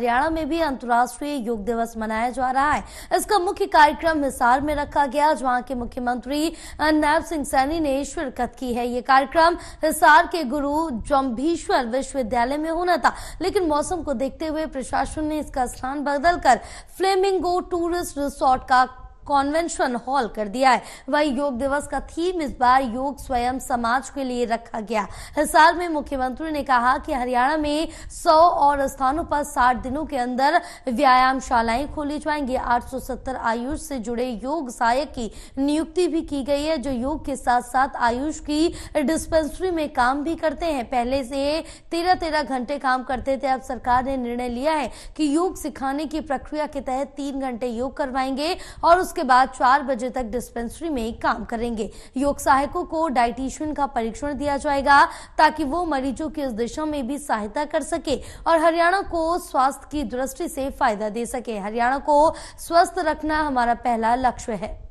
हरियाणा में भी अंतर्राष्ट्रीय योग दिवस मनाया जा रहा है। इसका मुख्य कार्यक्रम हिसार में रखा गया, जहां के मुख्यमंत्री नायब सिंह सैनी ने शिरकत की है। ये कार्यक्रम हिसार के गुरु जंभेश्वर विश्वविद्यालय में होना था, लेकिन मौसम को देखते हुए प्रशासन ने इसका स्थान बदलकर फ्लेमिंग गो टूरिस्ट रिसोर्ट का कॉन्वेंशन हॉल कर दिया है। वही योग दिवस का थीम इस बार योग स्वयं समाज के लिए रखा गया। हिसार में मुख्यमंत्री ने कहा कि हरियाणा में 100 और स्थानों पर 60 दिनों के अंदर व्यायामशालाएं खोली जाएंगी। 870 आयुष से जुड़े योग सहायक की नियुक्ति भी की गई है, जो योग के साथ साथ आयुष की डिस्पेंसरी में काम भी करते हैं। पहले से 13-13 घंटे काम करते थे, अब सरकार ने निर्णय लिया है कि योग सिखाने की प्रक्रिया के तहत 3 घंटे योग करवाएंगे और उसके बाद 4 बजे तक डिस्पेंसरी में काम करेंगे। योग सहायकों को डाइटिशियन का परीक्षण दिया जाएगा ताकि वो मरीजों की इस दिशा में भी सहायता कर सके और हरियाणा को स्वास्थ्य की दृष्टि से फायदा दे सके। हरियाणा को स्वस्थ रखना हमारा पहला लक्ष्य है।